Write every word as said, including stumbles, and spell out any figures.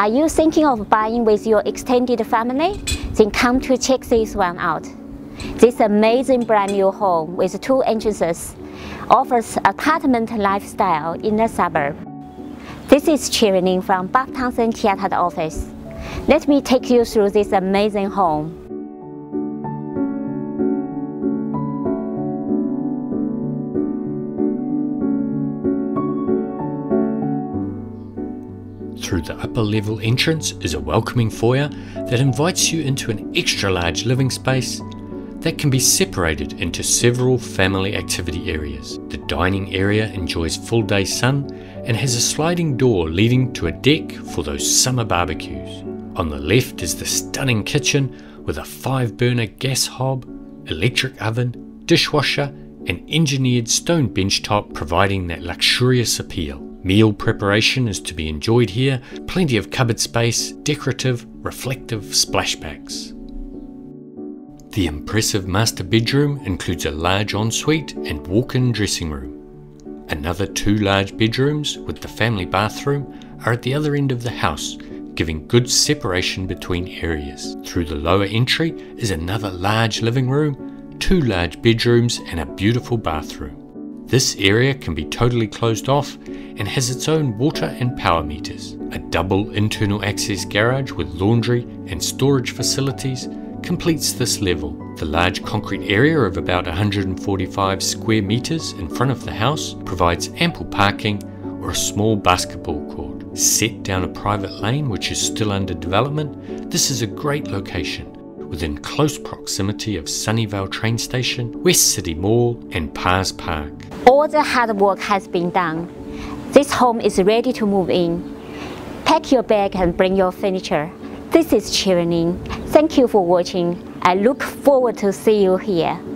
Are you thinking of buying with your extended family? Then come to check this one out. This amazing brand new home with two entrances offers apartment lifestyle in the suburb. This is Cherry Ning from Park Townsend Theatre office. Let me take you through this amazing home. Through the upper level entrance is a welcoming foyer that invites you into an extra large living space that can be separated into several family activity areas. The dining area enjoys full day sun and has a sliding door leading to a deck for those summer barbecues. On the left is the stunning kitchen with a five burner gas hob, electric oven, dishwasher and engineered stone bench top providing that luxurious appeal. Meal preparation is to be enjoyed here, plenty of cupboard space, decorative, reflective splashbacks. The impressive master bedroom includes a large ensuite and walk-in dressing room. Another two large bedrooms with the family bathroom are at the other end of the house, giving good separation between areas. Through the lower entry is another large living room, two large bedrooms and a beautiful bathroom. This area can be totally closed off and has its own water and power meters. A double internal access garage with laundry and storage facilities completes this level. The large concrete area of about one hundred forty-five square meters in front of the house provides ample parking or a small basketball court. Set down a private lane which is still under development, this is a great location within close proximity of Sunnyvale train station, West City Mall and Parrs Park. All the hard work has been done. This home is ready to move in. Pack your bag and bring your furniture. This is Cherry Ning. Thank you for watching. I look forward to see you here.